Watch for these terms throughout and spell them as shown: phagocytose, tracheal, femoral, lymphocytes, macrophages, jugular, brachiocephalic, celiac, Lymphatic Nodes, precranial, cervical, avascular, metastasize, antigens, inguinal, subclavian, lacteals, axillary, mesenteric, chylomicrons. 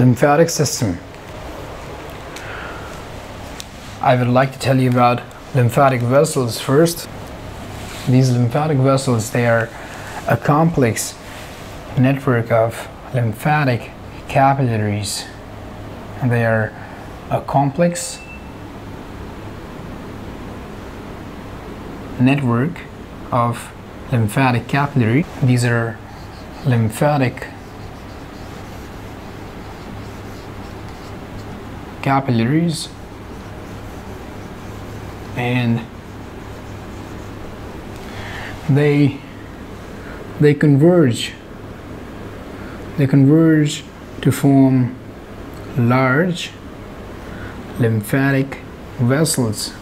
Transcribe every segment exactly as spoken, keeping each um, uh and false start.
lymphatic system. I would like to tell you about lymphatic vessels first. These lymphatic vessels, they are a complex network of lymphatic capillaries, and they are a complex network of lymphatic capillary. These are lymphatic capillaries, and they they converge they converge to form large lymphatic vessels.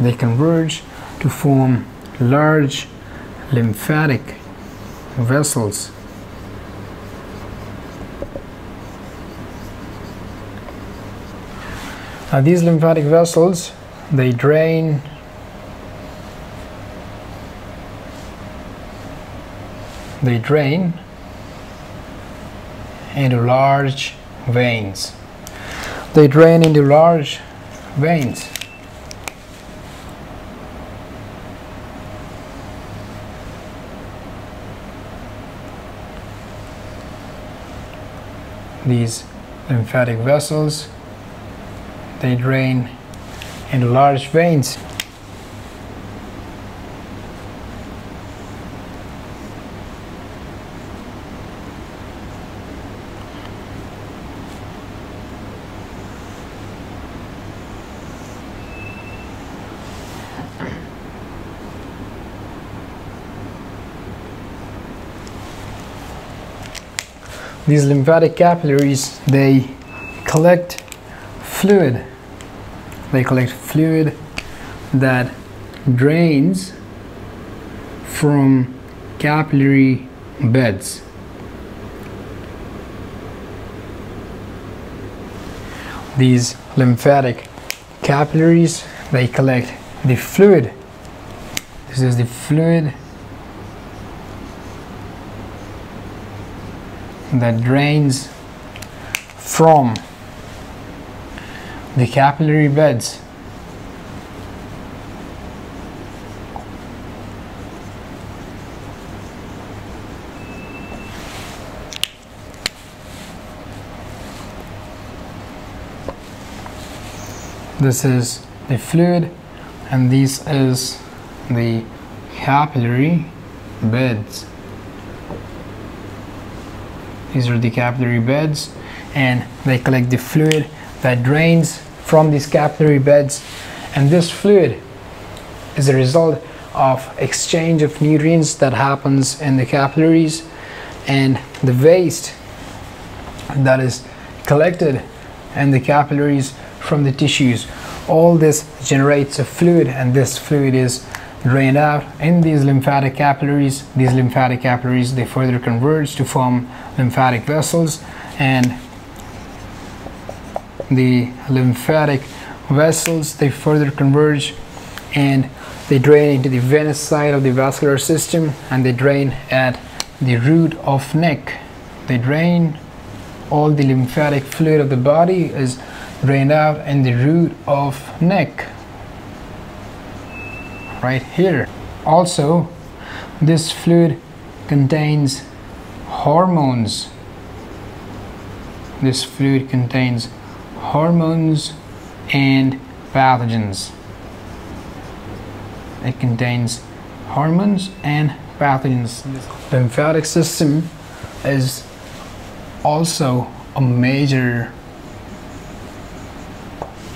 They converge to form large lymphatic vessels. Now these lymphatic vessels, they drain they drain into large veins. They drain into large veins. These lymphatic vessels, they drain into large veins. These lymphatic capillaries, they collect fluid. They collect fluid that drains from capillary beds. These lymphatic capillaries, they collect the fluid. This is the fluid that drains from the capillary beds. This is the fluid, and this is the capillary beds. These are the capillary beds, and they collect the fluid that drains from these capillary beds, and this fluid is a result of exchange of nutrients that happens in the capillaries, and the waste that is collected in the capillaries from the tissues. All this generates a fluid, and this fluid is drained out in these lymphatic capillaries. These lymphatic capillaries, they further converge to form lymphatic vessels, and the lymphatic vessels, they further converge and they drain into the venous side of the vascular system, and they drain at the root of neck. They drain all the lymphatic fluid of the body is drained out in the root of neck. Right here. Also, this fluid contains hormones. This fluid contains hormones and pathogens. It contains hormones and pathogens. The lymphatic system is also a major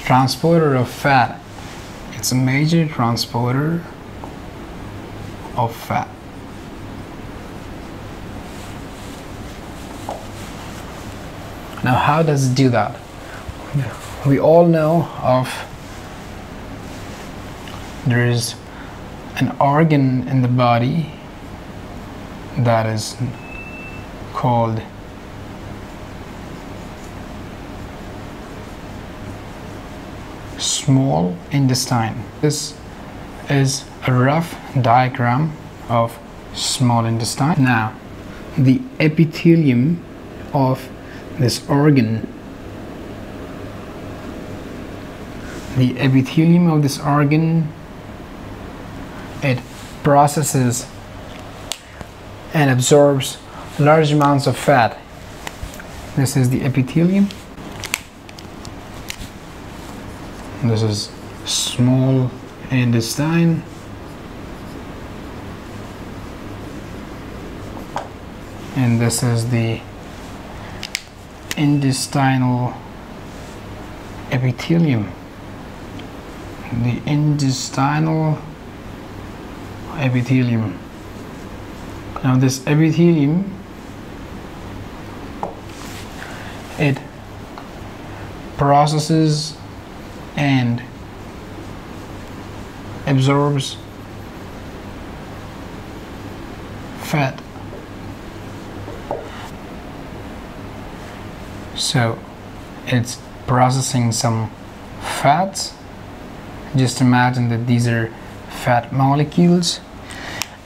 transporter of fat. It's a major transporter of fat. Now, how does it do that? We all know of there is an organ in the body that is called small intestine. This is a rough diagram of small intestine. Now, the epithelium of this organ. The epithelium of this organ, it processes and absorbs large amounts of fat. This is the epithelium. This is small intestine. And this is the intestinal epithelium. The intestinal epithelium. Now this epithelium, it processes and absorbs fat. So it's processing some fats. Just imagine that these are fat molecules,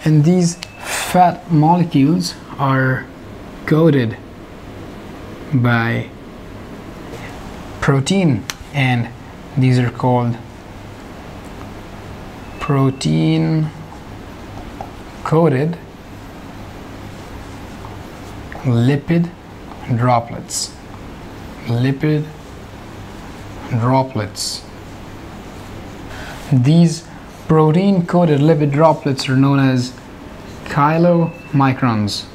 and these fat molecules are coated by protein, and these are called protein coated lipid droplets. Lipid droplets. These protein coated lipid droplets are known as chylomicrons.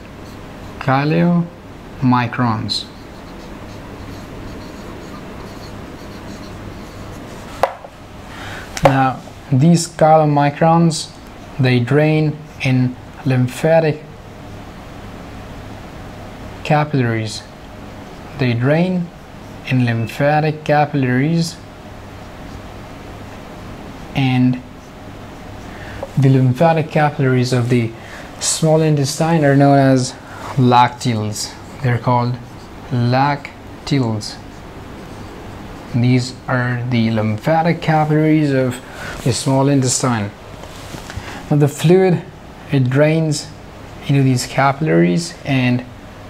Chylomicrons. Now, these chylomicrons, they drain in lymphatic capillaries. They drain in lymphatic capillaries, and the lymphatic capillaries of the small intestine are known as lacteals. They're called lacteals. These are the lymphatic capillaries of the small intestine. Now the fluid, it drains into these capillaries and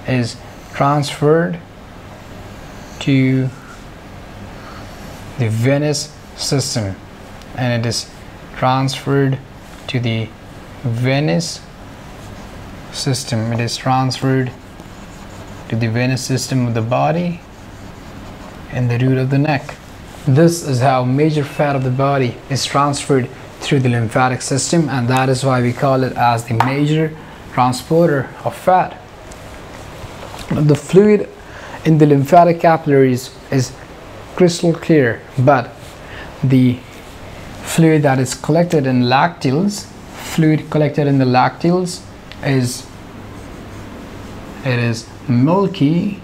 is transferred to the venous system, and it is transferred to the venous system. It is transferred to the venous system of the body and the root of the neck. This is how major fat of the body is transferred through the lymphatic system, and that is why we call it as the major transporter of fat. The fluid in the lymphatic capillaries is crystal clear, but the fluid that is collected in lacteals, fluid collected in the lacteals is, it is milky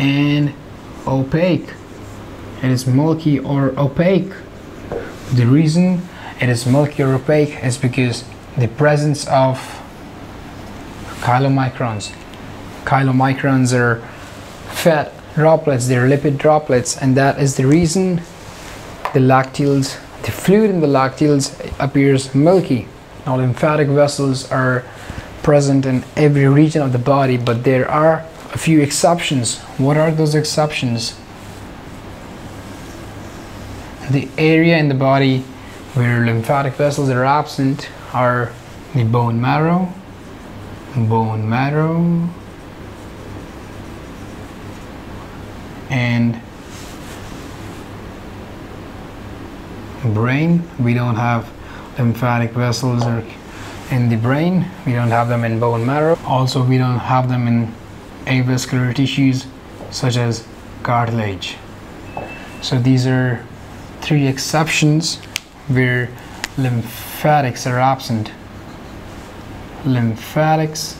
and opaque. It is milky or opaque. The reason it is milky or opaque is because the presence of chylomicrons. Chylomicrons are fat droplets, they're lipid droplets, and that is the reason the lacteals, the fluid in the lacteals appears milky. Now lymphatic vessels are present in every region of the body, but there are a few exceptions. What are those exceptions? The area in the body where lymphatic vessels are absent are the bone marrow, bone marrow, and brain. We don't have lymphatic vessels or in the brain. We don't have them in bone marrow. Also, we don't have them in avascular tissues such as cartilage. So these are three exceptions where lymphatics are absent. Lymphatics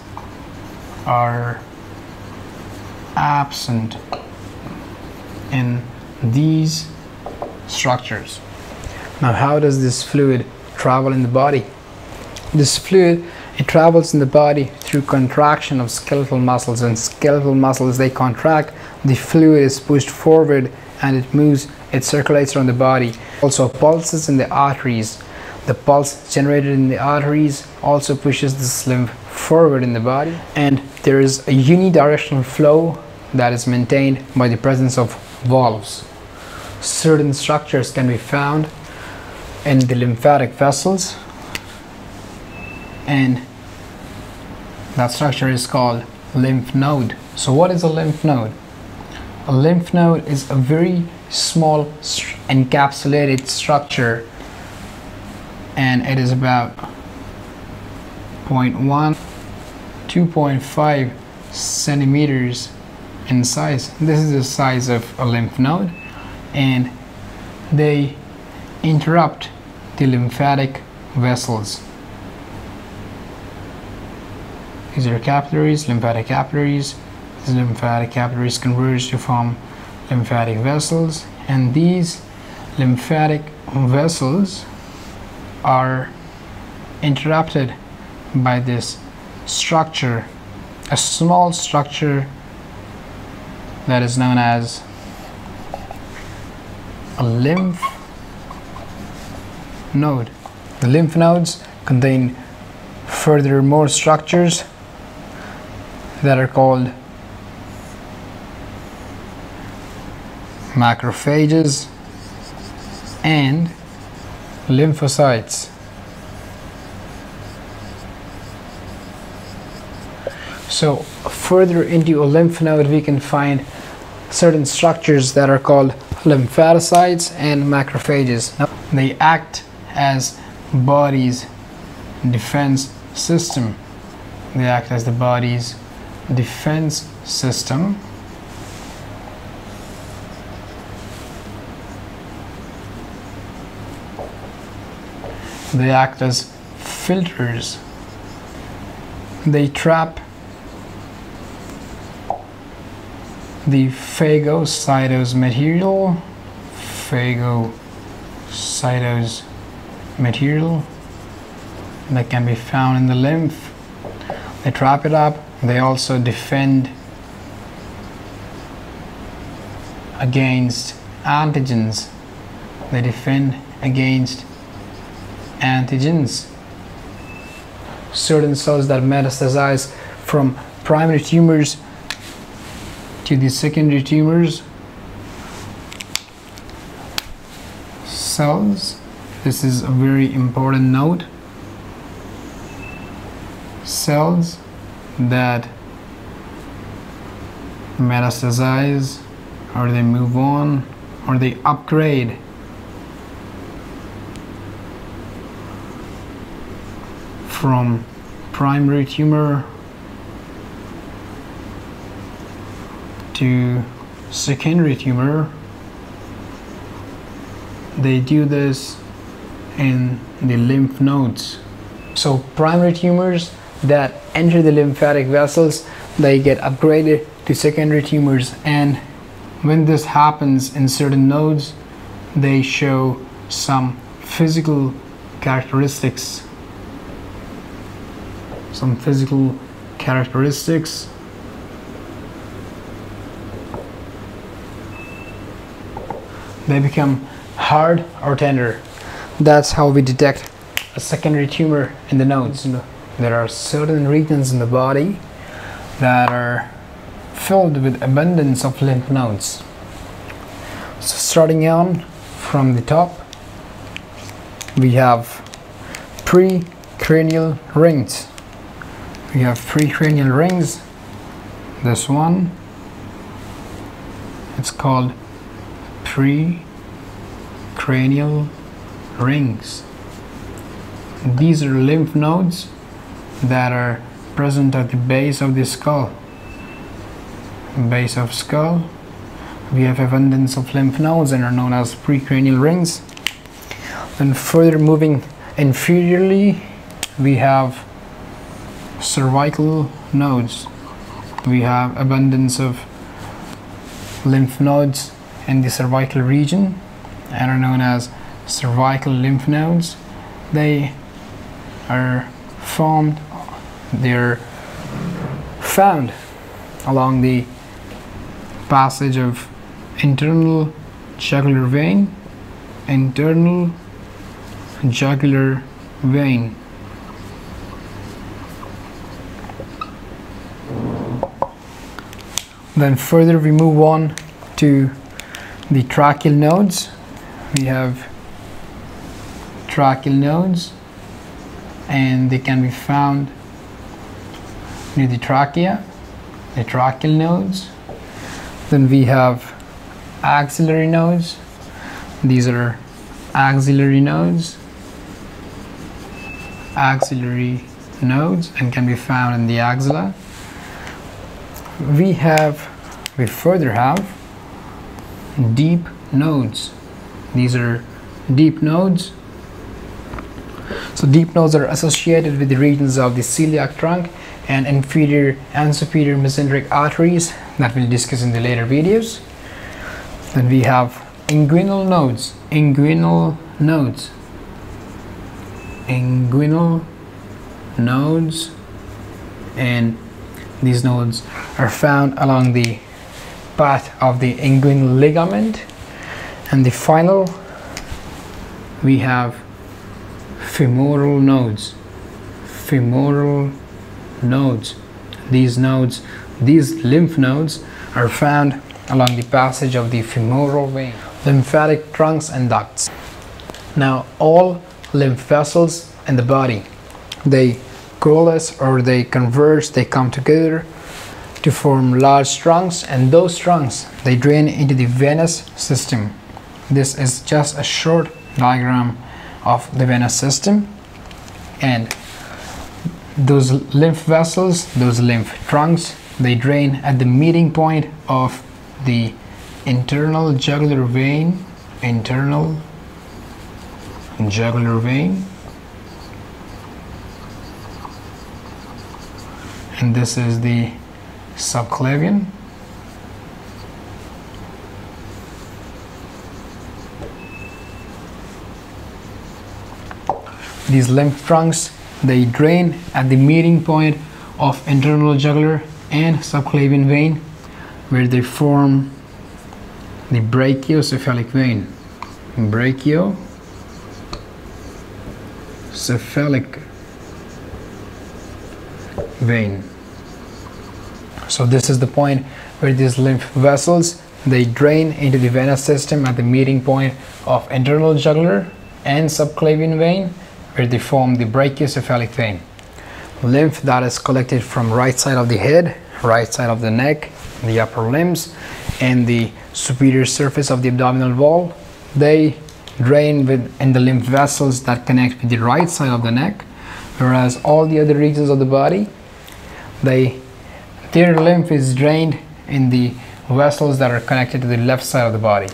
are absent in these structures. Now how does this fluid travel in the body? This fluid, it travels in the body through contraction of skeletal muscles, and skeletal muscles, they contract, the fluid is pushed forward and it moves, it circulates around the body. Also pulses in the arteries, the pulse generated in the arteries also pushes this lymph forward in the body, and there is a unidirectional flow that is maintained by the presence of valves. Certain structures can be found in the lymphatic vessels, and that structure is called lymph node. So what is a lymph node? A lymph node is a very small st- encapsulated structure, and it is about zero point one to two point five centimeters in size. This is the size of a lymph node, and they interrupt the lymphatic vessels. These are capillaries, lymphatic capillaries. These lymphatic capillaries converge to form lymphatic vessels, and these lymphatic vessels are interrupted by this structure, a small structure that is known as a lymph node. The lymph nodes contain furthermore structures that are called macrophages and lymphocytes. So further into a lymph node, we can find certain structures that are called lymphocytes and macrophages. Now, they act as body's defense system. They act as the body's defense system. They act as filters. They trap the phagocytose material, phagocytose material that can be found in the lymph. They trap it up. They also defend against antigens. They defend against antigens. Certain cells that metastasize from primary tumors to the secondary tumors cells. This is a very important note. Cells that metastasize, or they move on, or they upgrade from primary tumor to secondary tumor. They do this in the lymph nodes. So primary tumors that enter the lymphatic vessels, they get upgraded to secondary tumors, and when this happens in certain nodes, they show some physical characteristics. Some physical characteristics They become hard or tender. That's how we detect a secondary tumor in the nodes. There are certain regions in the body that are filled with abundance of lymph nodes. So starting on from the top, we have precranial rings. We have precranial rings. This one, it's called precranial rings. These are lymph nodes that are present at the base of the skull. Base of skull, we have abundance of lymph nodes and are known as precranial rings. Then further moving inferiorly, we have cervical nodes. We have abundance of lymph nodes in the cervical region and are known as cervical lymph nodes. They are formed, they're found along the passage of internal jugular vein, internal jugular vein. Then further we move on to the tracheal nodes. We have tracheal nodes, and they can be found near the trachea, the tracheal nodes. Then we have axillary nodes. These are axillary nodes, axillary nodes, and can be found in the axilla. We have, we further have deep nodes. These are deep nodes. So deep nodes are associated with the regions of the celiac trunk and inferior and superior mesenteric arteries that we'll discuss in the later videos. Then we have inguinal nodes, inguinal nodes, inguinal nodes, and these nodes are found along the path of the inguinal ligament. And the final, we have femoral nodes, femoral nodes. These nodes, these lymph nodes are found along the passage of the femoral vein, lymphatic trunks and ducts. Now all lymph vessels in the body, they coalesce or they converge, they come together to form large trunks, and those trunks, they drain into the venous system. This is just a short diagram of the venous system, and those lymph vessels, those lymph trunks, they drain at the meeting point of the internal jugular vein, internal jugular vein, and this is the subclavian, these lymph trunks, they drain at the meeting point of internal jugular and subclavian vein, where they form the brachiocephalic vein, brachiocephalic vein. So this is the point where these lymph vessels, they drain into the venous system at the meeting point of internal jugular and subclavian vein, where they form the brachiocephalic vein. Lymph that is collected from right side of the head, right side of the neck, the upper limbs, and the superior surface of the abdominal wall, they drain within the lymph vessels that connect with the right side of the neck, whereas all the other regions of the body, they their lymph is drained in the vessels that are connected to the left side of the body.